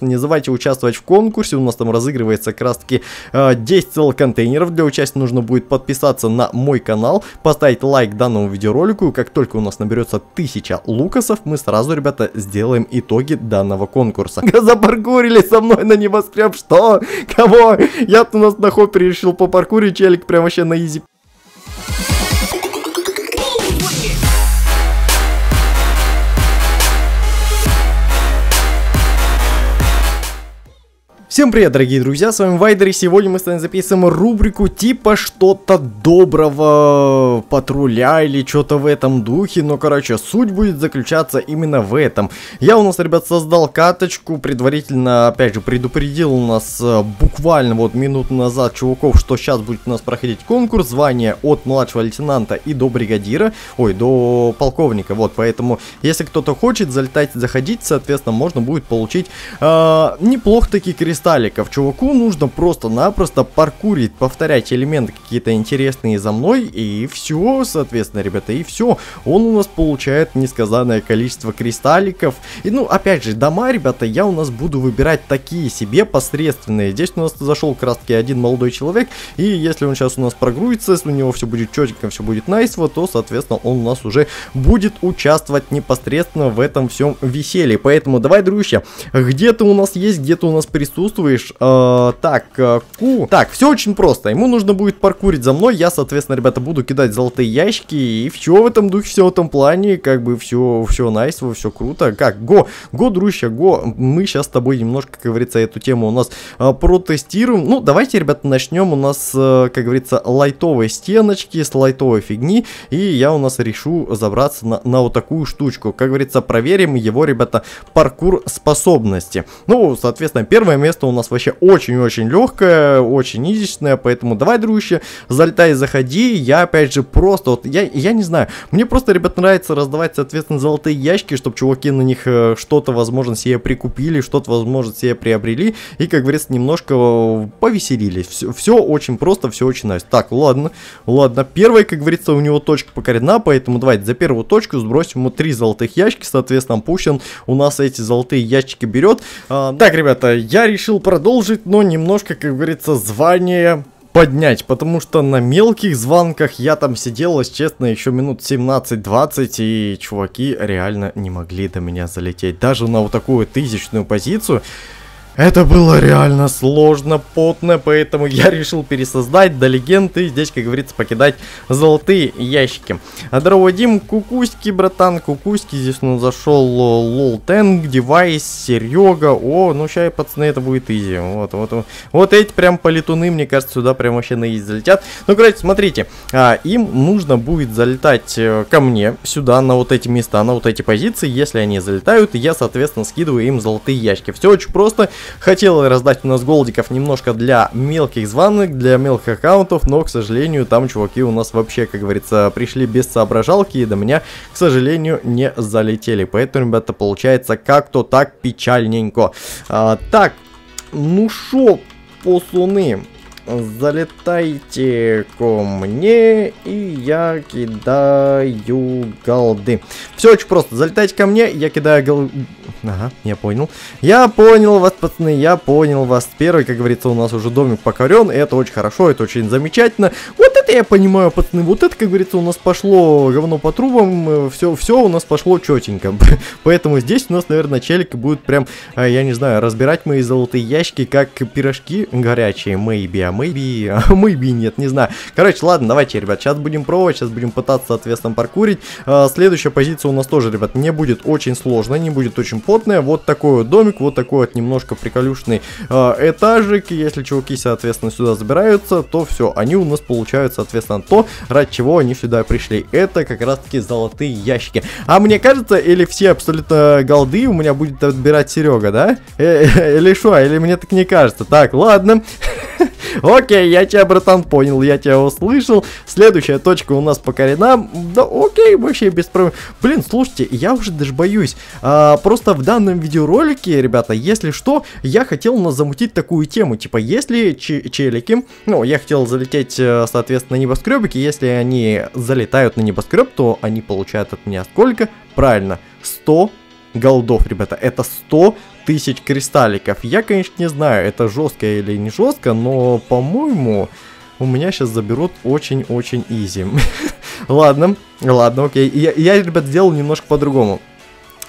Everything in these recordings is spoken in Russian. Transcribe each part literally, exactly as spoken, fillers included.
собственно, не забывайте участвовать в конкурсе. У нас там разыгрывается как раз таки э, десять целых контейнеров. Для участия нужно будет подписаться на мой канал, поставить лайк данному видеоролику. И как только у нас наберется тысяча лукасов, мы сразу, ребята, сделаем итоги данного конкурса. Запаркурили со мной на небоскреб, что? Кого? Я-то у нас на хопе решил по паркуре, челик прям вообще на изи. Всем привет, дорогие друзья, с вами Вайдер, и сегодня мы с вами записываем рубрику типа что-то доброго патруля или что-то в этом духе, но, короче, суть будет заключаться именно в этом. Я у нас, ребят, создал каточку, предварительно, опять же, предупредил у нас буквально вот минуту назад чуваков, что сейчас будет у нас проходить конкурс, звание от младшего лейтенанта и до бригадира, ой, до полковника, вот, поэтому, если кто-то хочет, залетайте, заходить, соответственно, можно будет получить э, неплохо такие крест сталиков. Чуваку нужно просто-напросто паркурить, повторять элементы какие-то интересные за мной, и все, соответственно, ребята, и все. Он у нас получает несказанное количество кристалликов. И, ну, опять же, дома, ребята, я у нас буду выбирать такие себе посредственные. Здесь у нас зашел как раз таки один молодой человек, и если он сейчас у нас прогрузится, если у него все будет четенько, все будет найсово, то, соответственно, он у нас уже будет участвовать непосредственно в этом всем веселье. Поэтому давай, дружище, где-то у нас есть, где-то у нас присутствует. Э, так, э, ку. Так, все очень просто. Ему нужно будет паркурить за мной. Я, соответственно, ребята, буду кидать золотые ящики. И все в этом духе, все в этом плане. Как бы все, все найс, все круто. Как, го, го, дружище, го. Мы сейчас с тобой немножко, как говорится, эту тему у нас э, протестируем. Ну, давайте, ребята, начнем у нас, э, как говорится, лайтовые стеночки, с лайтовой фигни. И я у нас решу забраться на, на вот такую штучку. Как говорится, проверим его, ребята, паркур способности. Ну, соответственно, первое место у нас вообще очень-очень легкая, очень изящная, поэтому давай, дружище, залетай, заходи. Я, опять же, просто, вот, я, я не знаю, мне просто, ребят, нравится раздавать, соответственно, золотые ящики, чтобы чуваки на них э, что-то, возможно, себе прикупили, что-то, возможно, себе приобрели и, как говорится, немножко э, повеселились. Все, все очень просто, все очень nice. Так, ладно, ладно, первая, как говорится, у него точка покорена, поэтому давайте за первую точку сбросим ему три золотых ящики, соответственно, пущен у нас эти золотые ящики берет. Э, так, ребята, я решил продолжить, но немножко, как говорится, звание поднять, потому что на мелких звонках я там сидел, честно, еще минут семнадцать-двадцать, и чуваки реально не могли до меня залететь. Даже на вот такую тысячную позицию это было реально сложно, потно, поэтому я решил пересоздать до легенды, здесь, как говорится, покидать золотые ящики. Здорово, Дим, кукуськи, братан, кукуськи, здесь он зашел лол тэнк, девайс, Серега, о, ну сейчас, пацаны, это будет изи, вот, вот, вот, вот эти прям полетуны, мне кажется, сюда прям вообще на изи залетят. Ну, короче, смотрите, а, им нужно будет залетать ко мне, сюда, на вот эти места, на вот эти позиции, если они залетают, я, соответственно, скидываю им золотые ящики, все очень просто. Хотел раздать у нас голдиков немножко для мелких звонок, для мелких аккаунтов, но, к сожалению, там чуваки у нас вообще, как говорится, пришли без соображалки и до меня, к сожалению, не залетели. Поэтому, ребята, получается как-то так печальненько. А, так, ну шо, пацаны, залетайте ко мне, и я кидаю голды. Все очень просто, залетайте ко мне, я кидаю голды. Ага, я понял. Я понял вас, пацаны, я понял вас. Первый, как говорится, у нас уже домик покорен. Это очень хорошо, это очень замечательно. Вот это я понимаю, пацаны. Вот это, как говорится, у нас пошло говно по трубам. Все, все у нас пошло четенько. Поэтому здесь у нас, наверное, челик будет прям, я не знаю, разбирать мои золотые ящики, как пирожки горячие. Maybe, а maybe, а maybe нет, не знаю. Короче, ладно, давайте, ребят, сейчас будем пробовать, сейчас будем пытаться, соответственно, паркурить. Следующая позиция у нас тоже, ребят, не будет очень сложно, не будет очень плотная, вот такой вот домик, вот такой вот немножко приколюшный э, этажик. Если чуваки, соответственно, сюда забираются, то все, они у нас получают, соответственно, то, ради чего они сюда пришли. Это как раз таки золотые ящики. А мне кажется, или все абсолютно голды у меня будет отбирать Серега, да? Э, э, или шо, или мне так не кажется. Так, ладно. Окей, я тебя, братан, понял, я тебя услышал. Следующая точка у нас покорена. Да окей, вообще без проблем. Блин, слушайте, я уже даже боюсь. А, просто в данном видеоролике, ребята, если что, я хотел у нас замутить такую тему. Типа, если челики, ну, я хотел залететь, соответственно, на небоскребики. Если они залетают на небоскреб, то они получают от меня сколько? Правильно, сто голдов, ребята. Это сто тысяч кристалликов. Я, конечно, не знаю, это жестко или не жестко, но, по-моему, у меня сейчас заберут очень-очень изи. Ладно, ладно, окей. Я, я, ребят, сделал немножко по-другому.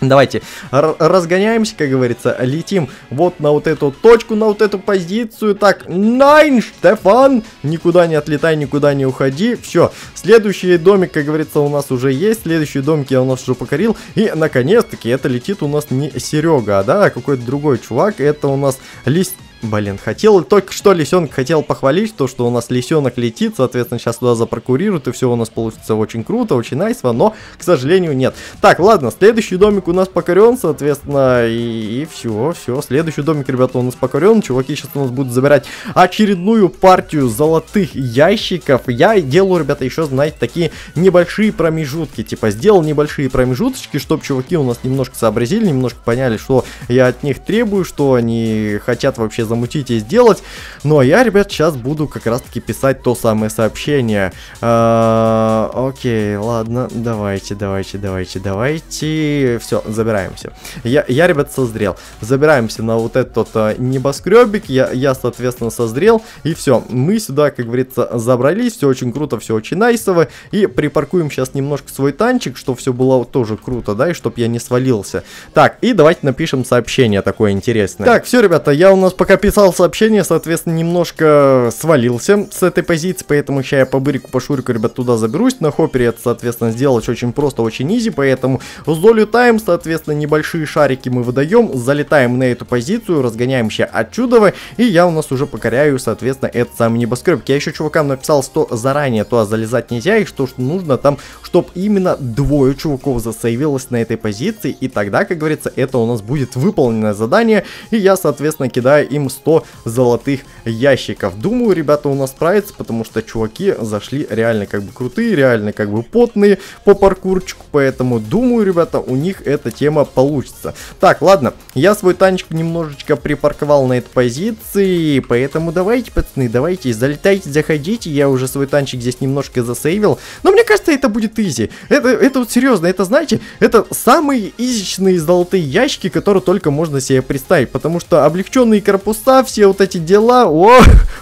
Давайте разгоняемся, как говорится, летим вот на вот эту точку, на вот эту позицию. Так, найн, Stefan, никуда не отлетай, никуда не уходи. Все, следующий домик, как говорится, у нас уже есть, следующий домик я у нас уже покорил. И, наконец-таки, это летит у нас не Серега, да, а какой-то другой чувак. Это у нас лист... Блин, хотел, только что лисенок хотел похвалить, то, что у нас лисенок летит, соответственно, сейчас туда запаркурирует, и все у нас получится очень круто, очень найсво, но, к сожалению, нет. Так, ладно, следующий домик у нас покорен, соответственно, и, и все, все, следующий домик, ребята, у нас покорен, чуваки сейчас у нас будут забирать очередную партию золотых ящиков. Я делаю, ребята, еще, знаете, такие небольшие промежутки, типа, сделал небольшие промежуточки, чтобы чуваки у нас немножко сообразили, немножко поняли, что я от них требую, что они хотят вообще замутить и сделать. Ну а я, ребят, сейчас буду как раз таки писать то самое сообщение. А, окей, ладно, давайте, давайте, давайте, давайте. Все, забираемся. Я, я, ребят, созрел. Забираемся на вот этот а, небоскребик. Я, я, соответственно, созрел. И все, мы сюда, как говорится, забрались. Все очень круто, все очень найсово. И припаркуем сейчас немножко свой танчик, чтобы все было тоже круто, да, и чтобы я не свалился. Так, и давайте напишем сообщение такое интересное. Так, все, ребята, я у нас пока писал сообщение, соответственно, немножко свалился с этой позиции, поэтому сейчас я по бырику, по шурику, ребят, туда заберусь. На хоппере это, соответственно, сделать очень просто, очень изи, поэтому залетаем, соответственно, небольшие шарики мы выдаем, залетаем на эту позицию, разгоняемся отчудово, и я у нас уже покоряю, соответственно, этот самый небоскреб. Я еще чувакам написал, что заранее туда залезать нельзя, и что, что нужно там, чтобы именно двое чуваков засейвилось на этой позиции, и тогда, как говорится, это у нас будет выполненное задание, и я, соответственно, кидаю им сто золотых ящиков. Думаю, ребята у нас справятся, потому что чуваки зашли реально как бы крутые, реально как бы потные по паркурчику, поэтому думаю, ребята, у них эта тема получится. Так, ладно, я свой танчик немножечко припарковал на этой позиции, поэтому давайте, пацаны, давайте, залетайте, заходите, я уже свой танчик здесь немножко засейвил, но мне кажется, это будет изи. Это, это вот серьезно, это, знаете, это самые изичные золотые ящики, которые только можно себе представить, потому что облегченные корпусы, все вот эти дела. О,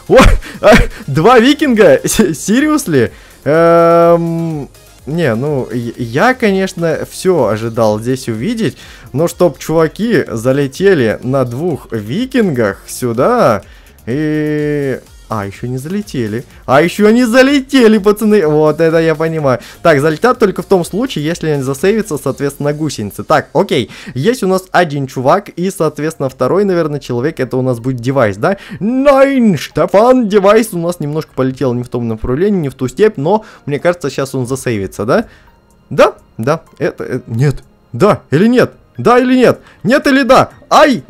о, а, два викинга, серьезно? Эм, не, ну, я, конечно, все ожидал здесь увидеть, но чтоб чуваки залетели на двух викингах сюда и... А, еще не залетели. А, еще не залетели, пацаны. Вот это я понимаю. Так, залетят только в том случае, если они засейвятся, соответственно, гусеницы. Так, окей. Есть у нас один чувак и, соответственно, второй, наверное, человек. Это у нас будет девайс, да? Найн, Stefan, девайс у нас немножко полетел не в том направлении, не в ту степь, но, мне кажется, сейчас он засейвится, да? Да? Да. Это... это... Нет. Да или нет? Да или нет? Нет или да? Ай!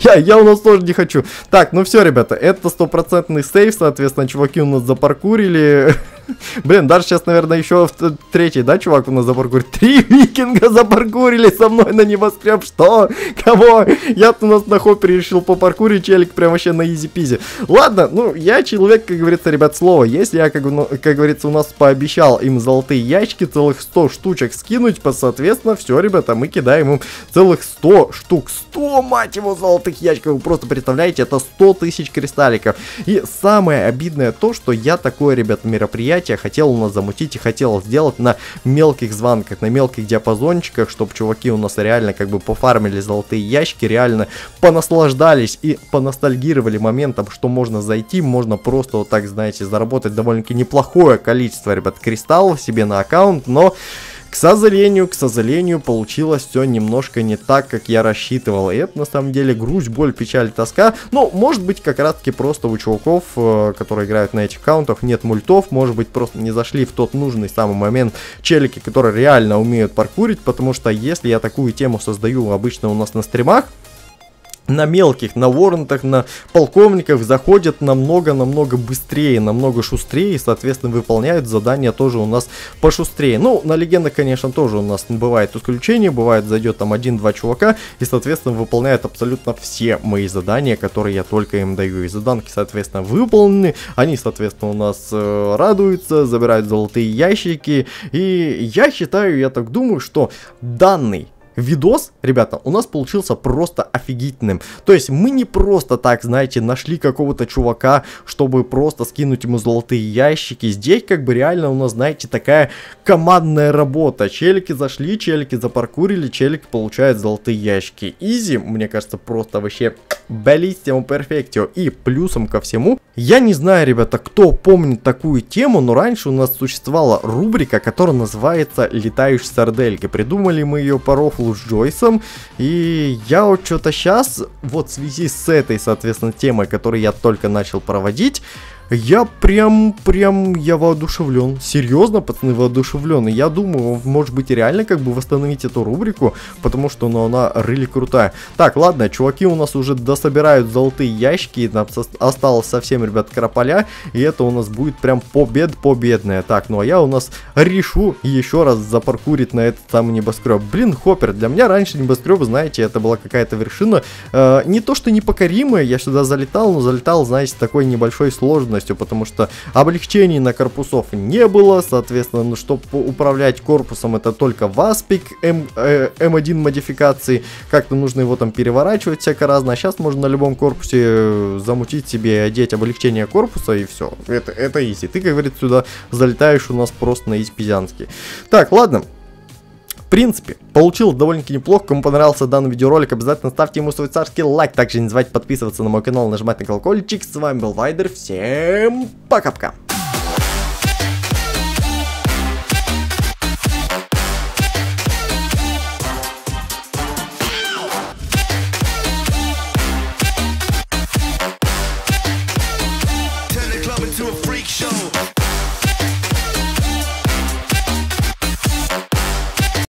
я, я у нас тоже не хочу. Так, ну все, ребята, это стопроцентный сейф, соответственно, чуваки у нас запаркурили. Блин, даже сейчас, наверное, еще третий, да, чувак у нас запаркурит? Три викинга запаркурили со мной на небоскреб, что? Кого? Я-то у нас на хоппере решил попаркурить, челик прям вообще на изи-пизи. Ладно, ну, я человек, как говорится, ребят, слово. Если я, как, ну, как говорится, у нас пообещал им золотые ящики, целых сто штучек скинуть, по, соответственно, все, ребята, мы кидаем им целых сто штук. сто, мать его, золотых ящиков, вы просто представляете, это сто тысяч кристалликов. И самое обидное то, что я такое, ребят, мероприятие хотел у нас замутить и хотел сделать на мелких звонках, на мелких диапазончиках, чтобы чуваки у нас реально как бы пофармили золотые ящики, реально понаслаждались и поностальгировали моментом, что можно зайти, можно просто вот так, знаете, заработать довольно-таки неплохое количество, ребят, кристаллов себе на аккаунт, но... К сожалению, к сожалению, получилось все немножко не так, как я рассчитывал. И это, на самом деле, грусть, боль, печаль, тоска. Но, может быть, как раз-таки просто у чуваков, э, которые играют на этих аккаунтах, нет мультов. Может быть, просто не зашли в тот нужный самый момент челики, которые реально умеют паркурить. Потому что, если я такую тему создаю обычно у нас на стримах, на мелких, на ворнтах, на полковниках заходят намного-намного быстрее, намного шустрее, и, соответственно, выполняют задания тоже у нас пошустрее. Ну, на легендах, конечно, тоже у нас бывает исключение, бывает зайдет там один-два чувака, и, соответственно, выполняют абсолютно все мои задания, которые я только им даю. И заданки, соответственно, выполнены, они, соответственно, у нас э, радуются, забирают золотые ящики, и я считаю, я так думаю, что данный Видос, ребята, у нас получился просто офигительным. То есть мы не просто так, знаете, нашли какого-то чувака, чтобы просто скинуть ему золотые ящики. Здесь как бы реально у нас, знаете, такая командная работа. Челики зашли, челики запаркурили, челики получают золотые ящики. Изи, мне кажется, просто вообще bellissimo perfectio. И плюсом ко всему, я не знаю, ребята, кто помнит такую тему, но раньше у нас существовала рубрика, которая называется «Летающие сардельки». Придумали мы ее по рофлу с Джойсом, и я вот что-то сейчас, вот в связи с этой, соответственно, темой, которую я только начал проводить, я прям, прям, я воодушевлен. Серьезно, пацаны, воодушевлен. И я думаю, может быть, реально как бы восстановить эту рубрику, потому что, ну, она really крутая. Так, ладно, чуваки у нас уже дособирают золотые ящики, нам осталось совсем, ребят, крополя, и это у нас будет прям побед-победная. Так, ну, а я у нас решу еще раз запаркурить на этот самый небоскреб. Блин, хоппер, для меня раньше небоскребы, знаете, это была какая-то вершина, э, не то что непокоримая, я сюда залетал, но залетал, знаете, такой небольшой сложной, потому что облегчений на корпусов не было, соответственно, ну, чтобы управлять корпусом, это только васпик эм один модификации, как-то нужно его там переворачивать всяко разно, а сейчас можно на любом корпусе замутить себе, одеть облегчение корпуса, и все, это, это easy, ты, как говорится, сюда залетаешь у нас просто на испизянский. Так, ладно. В принципе, получилось довольно-таки неплохо. Кому понравился данный видеоролик, обязательно ставьте ему свой царский лайк. Также не забывайте подписываться на мой канал, нажимать на колокольчик. С вами был Вайдер. Всем пока-пока.